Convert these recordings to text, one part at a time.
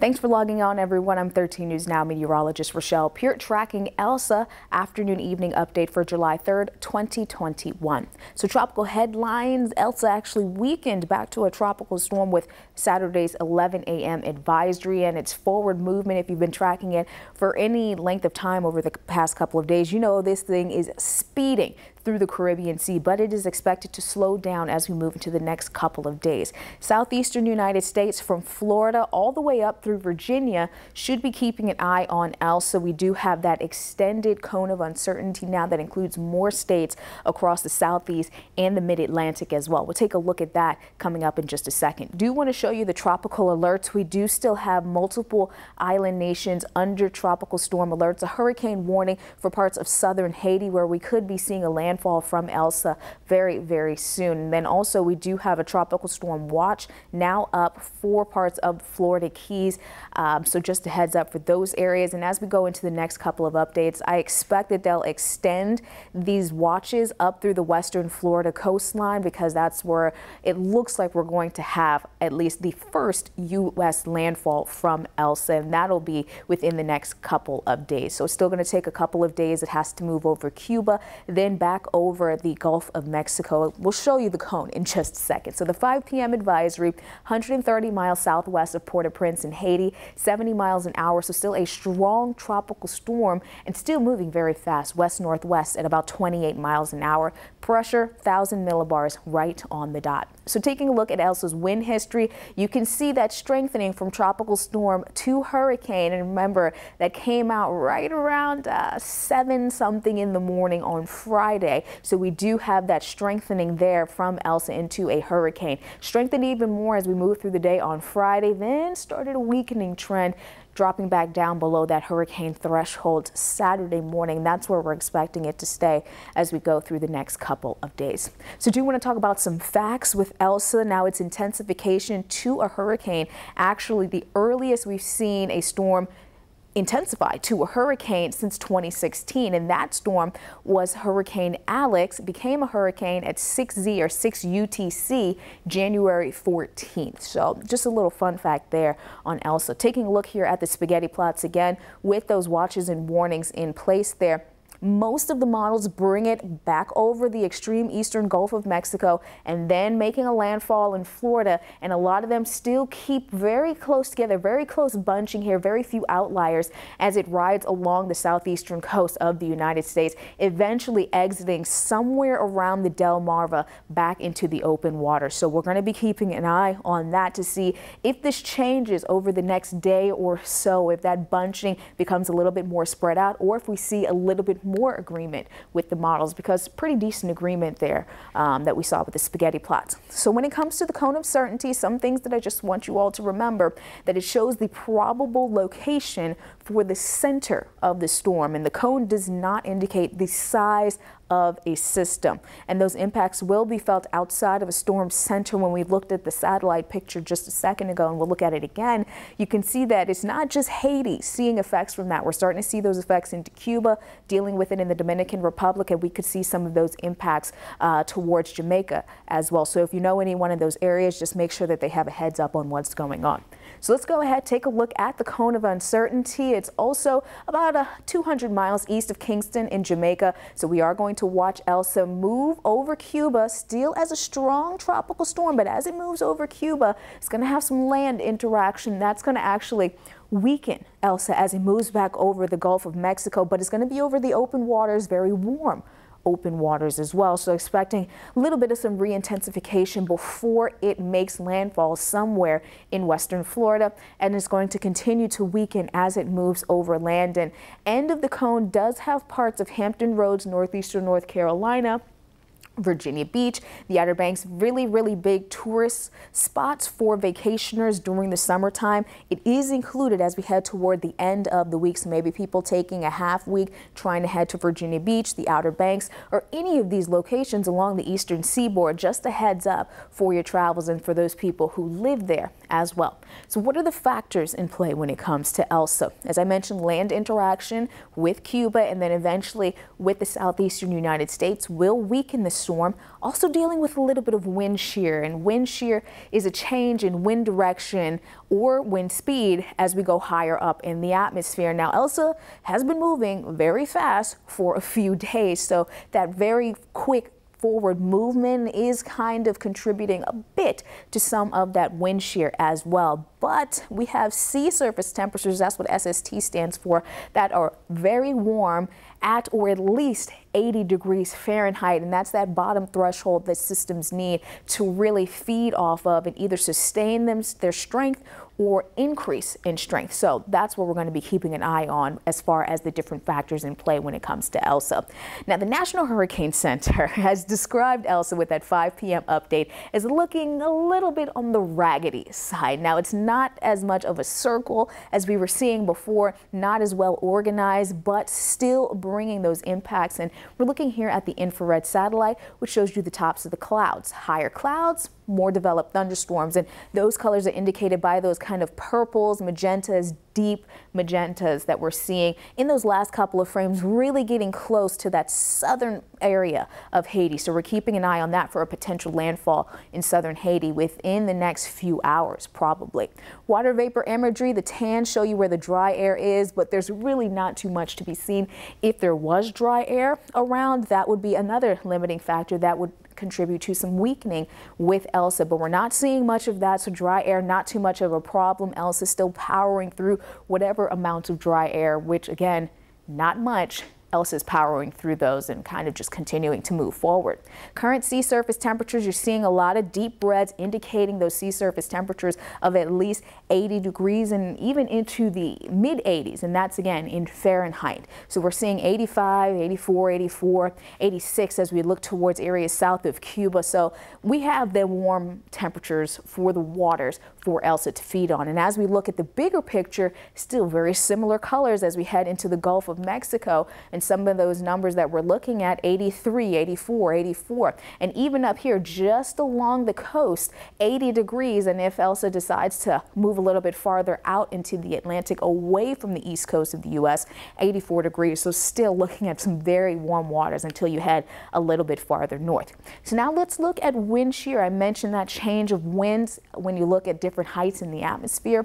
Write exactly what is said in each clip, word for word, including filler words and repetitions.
Thanks for logging on, everyone. I'm thirteen News Now meteorologist Rochelle Pirt tracking Elsa afternoon evening update for July third, twenty twenty-one. So tropical headlines, Elsa actually weakened back to a tropical storm with Saturday's eleven A M advisory and its forward movement. If you've been tracking it for any length of time over the past couple of days, you know this thing is speeding through the Caribbean Sea, but it is expected to slow down as we move into the next couple of days. Southeastern United States from Florida all the way up through Virginia should be keeping an eye on Elsa. We do have that extended cone of uncertainty now that includes more states across the southeast and the mid-Atlantic as well. We'll take a look at that coming up in just a second. Do want to show you the tropical alerts. We do still have multiple island nations under tropical storm alerts, a hurricane warning for parts of southern Haiti where we could be seeing a land fall from Elsa very, very soon. And then also we do have a tropical storm watch now up for parts of the Florida Keys. Um, so just a heads up for those areas. And as we go into the next couple of updates, I expect that they'll extend these watches up through the western Florida coastline because that's where it looks like we're going to have at least the first U S landfall from Elsa. And that'll be within the next couple of days. So it's still going to take a couple of days. It has to move over Cuba, then back over the Gulf of Mexico. We'll show you the cone in just a second. So the five P M advisory, one hundred thirty miles southwest of Port-au-Prince in Haiti, seventy miles an hour. So still a strong tropical storm and still moving very fast west northwest at about twenty-eight miles an hour. Pressure one thousand millibars right on the dot. So taking a look at Elsa's wind history, you can see that strengthening from tropical storm to hurricane. And remember that came out right around uh, seven something in the morning on Friday. So we do have that strengthening there from Elsa into a hurricane. Strengthened even more as we move through the day on Friday, then started a weakening trend, dropping back down below that hurricane threshold Saturday morning. That's where we're expecting it to stay as we go through the next couple of days. So do you want to talk about some facts with Elsa? Now its intensification to a hurricane, actually the earliest we've seen a storm intensified to a hurricane since twenty sixteen, and that storm was Hurricane Alex. Became a hurricane at six Z or six U T C January fourteenth. So just a little fun fact there on Elsa. Taking a look here at the spaghetti plots again with those watches and warnings in place there. Most of the models bring it back over the extreme eastern Gulf of Mexico and then making a landfall in Florida, and a lot of them still keep very close together, very close bunching here, very few outliers as it rides along the southeastern coast of the United States, eventually exiting somewhere around the Delmarva back into the open water. So we're going to be keeping an eye on that to see if this changes over the next day or so, if that bunching becomes a little bit more spread out, or if we see a little bit more more agreement with the models, because pretty decent agreement there um, that we saw with the spaghetti plots. So when it comes to the cone of certainty, some things that I just want you all to remember, that it shows the probable location for the center of the storm, and the cone does not indicate the size of a system, and those impacts will be felt outside of a storm center. When we looked at the satellite picture just a second ago, and we'll look at it again, you can see that it's not just Haiti seeing effects from that. We're starting to see those effects into Cuba, dealing with it in the Dominican Republic, and we could see some of those impacts uh, towards Jamaica as well. So if you know any one of those areas, just make sure that they have a heads up on what's going on. So let's go ahead, take a look at the cone of uncertainty. It's also about uh, two hundred miles east of Kingston in Jamaica. So we are going to watch Elsa move over Cuba, still as a strong tropical storm, but as it moves over Cuba, it's going to have some land interaction. That's going to actually weaken Elsa as it moves back over the Gulf of Mexico, but it's going to be over the open waters, very warm open waters as well. So expecting a little bit of some re-intensification before it makes landfall somewhere in western Florida, and it's going to continue to weaken as it moves over land. And end of the cone does have parts of Hampton Roads, northeastern North Carolina, Virginia Beach, the Outer Banks, really, really big tourist spots for vacationers during the summertime. It is included as we head toward the end of the week. So maybe people taking a half week, trying to head to Virginia Beach, the Outer Banks, or any of these locations along the eastern seaboard. Just a heads up for your travels and for those people who live there as well. So what are the factors in play when it comes to Elsa? As I mentioned, land interaction with Cuba and then eventually with the southeastern United States will weaken the storm, also dealing with a little bit of wind shear. And wind shear is a change in wind direction or wind speed as we go higher up in the atmosphere. Now, Elsa has been moving very fast for a few days, so that very quick forward movement is kind of contributing a bit to some of that wind shear as well. But we have sea surface temperatures, that's what S S T stands for, that are very warm at or at least eighty degrees Fahrenheit, and that's that bottom threshold that systems need to really feed off of and either sustain them, their strength, or increase in strength. So that's what we're going to be keeping an eye on as far as the different factors in play when it comes to Elsa. Now, the National Hurricane Center has described Elsa with that five P M update as looking a little bit on the raggedy side. Now, it's not as much of a circle as we were seeing before, not as well organized, but still bringing those impacts. And we're looking here at the infrared satellite, which shows you the tops of the clouds. Higher clouds, more developed thunderstorms, and those colors are indicated by those kind of purples, magentas, deep magentas that we're seeing in those last couple of frames, really getting close to that southern area of Haiti. So we're keeping an eye on that for a potential landfall in southern Haiti within the next few hours, probably. Water vapor imagery, the tans show you where the dry air is, but there's really not too much to be seen. If there was dry air around, that would be another limiting factor that would contribute to some weakening with Elsa, but we're not seeing much of that. So dry air, not too much of a problem. Elsa still powering through whatever amounts of dry air, which again, not much. Elsa's powering through those and kind of just continuing to move forward. Current sea surface temperatures, you're seeing a lot of deep reds indicating those sea surface temperatures of at least eighty degrees and even into the mid eighties, and that's again in Fahrenheit. So we're seeing eighty-five, eighty-four, eighty-four, eighty-six as we look towards areas south of Cuba. So we have the warm temperatures for the waters for Elsa to feed on. And as we look at the bigger picture, still very similar colors as we head into the Gulf of Mexico. And some of those numbers that we're looking at, eighty-three, eighty-four, eighty-four, and even up here just along the coast, eighty degrees. And if Elsa decides to move a little bit farther out into the Atlantic away from the east coast of the U S, eighty-four degrees. So still looking at some very warm waters until you head a little bit farther north. So now let's look at wind shear. I mentioned that change of winds when you look at different heights in the atmosphere.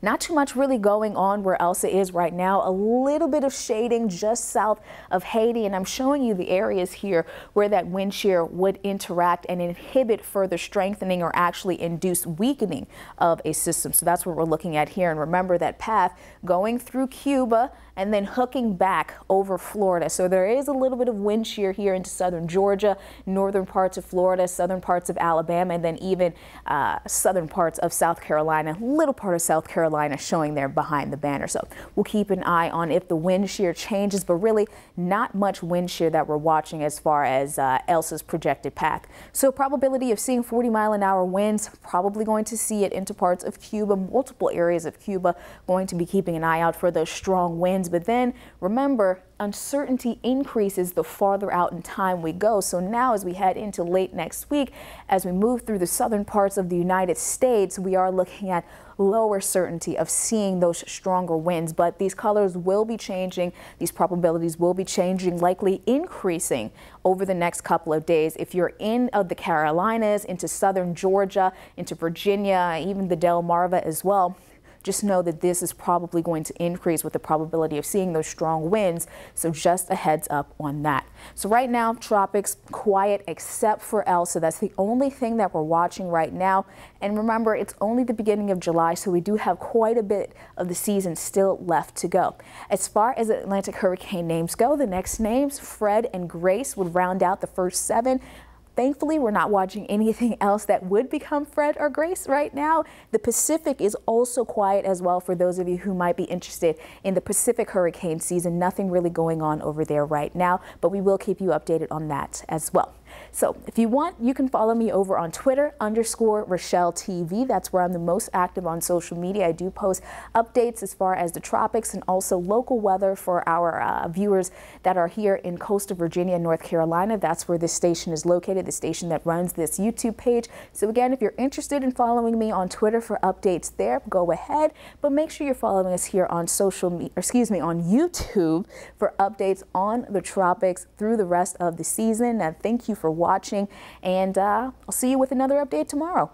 Not too much really going on where Elsa is right now. A little bit of shading just south of Haiti, and I'm showing you the areas here where that wind shear would interact and inhibit further strengthening or actually induce weakening of a system. So that's what we're looking at here. And remember that path going through Cuba and then hooking back over Florida. So there is a little bit of wind shear here into southern Georgia, northern parts of Florida, southern parts of Alabama, and then even uh, southern parts of South Carolina, little part of South Carolina showing there behind the banner. So we'll keep an eye on if the wind shear changes, but really not much wind shear that we're watching as far as uh, Elsa's projected path. So probability of seeing forty mile an hour winds, probably going to see it into parts of Cuba, multiple areas of Cuba, going to be keeping an eye out for those strong winds. But then remember, uncertainty increases the farther out in time we go. So now as we head into late next week, as we move through the southern parts of the United States, we are looking at lower certainty of seeing those stronger winds, but these colors will be changing. These probabilities will be changing, likely increasing over the next couple of days. If you're in of the Carolinas, into southern Georgia, into Virginia, even the Delmarva as well, just know that this is probably going to increase with the probability of seeing those strong winds. So just a heads up on that. So right now, tropics quiet except for Elsa. That's the only thing that we're watching right now. And remember, it's only the beginning of July, so we do have quite a bit of the season still left to go. As far as Atlantic hurricane names go, the next names, Fred and Grace, would round out the first seven. Thankfully, we're not watching anything else that would become Fred or Grace right now. The Pacific is also quiet as well for those of you who might be interested in the Pacific hurricane season. Nothing really going on over there right now, but we will keep you updated on that as well. So if you want, you can follow me over on Twitter, underscore Rochelle T V. That's where I'm the most active on social media. I do post updates as far as the tropics and also local weather for our uh, viewers that are here in coastal Virginia and North Carolina. That's where this station is located, the station that runs this YouTube page. So again, if you're interested in following me on Twitter for updates there, go ahead, but make sure you're following us here on social media, excuse me, on YouTube for updates on the tropics through the rest of the season. And thank you for watching, and uh, I'll see you with another update tomorrow.